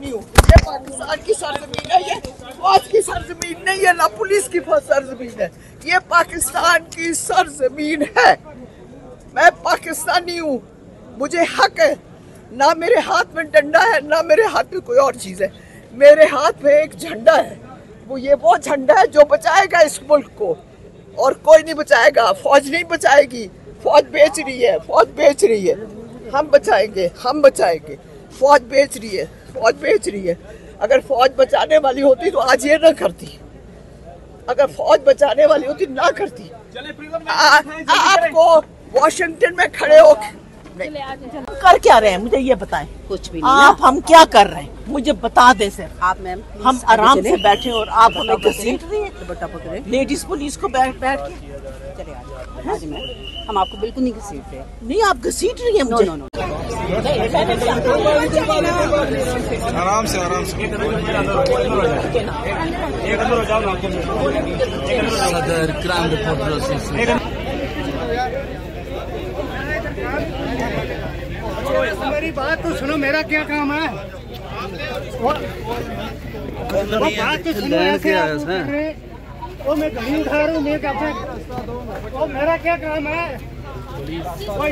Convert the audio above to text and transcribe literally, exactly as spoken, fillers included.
अपनी हो। ये पाकिस्तान की सरजमीन है, ये फौज की सरजमीन नहीं है, ना पुलिस की सरजमीन है, ये पाकिस्तान की सरजमीन है। मैं पाकिस्तानी हूँ, मुझे हक है, ना मेरे हाथ में डंडा है, ना मेरे हाथ में कोई और चीज़ है, मेरे हाथ में एक झंडा है। वो ये वो झंडा है जो बचाएगा इस मुल्क को, और कोई नहीं बचाएगा। फौज नहीं बचाएगी, फौज बेच रही है, फौज बेच रही है। हम बचाएंगे, हम बचाएंगे। फौज बेच रही है, फौज बेच रही है। अगर फौज बचाने वाली होती तो आज ये ना करती। अगर फौज बचाने वाली होती ना करती। आपको वॉशिंगटन में खड़े हो कर क्या रहे हैं, मुझे ये बताएं। कुछ भी नहीं। आप हम क्या कर रहे हैं मुझे बता दें सर। आप मैम हम आराम से बैठे और आप हमें घसीट रही हैं। लेडीज पुलिस को बैठ बैठ के चले आ जाए। हम आपको बिल्कुल नहीं घसीट रहे। नहीं, आप घसीट रही है मुझे। नो नो आराम से आराम से। सदर क्राइम रिपोर्टर एसोसिएशन। मेरी बात तो सुनो, मेरा क्या काम है? वो, वो बात तो सुनो, ऐसे आप कर रहे हो। मैं गाड़ी उठा रहा हूँ, मैं क्या, मेरा क्या काम है?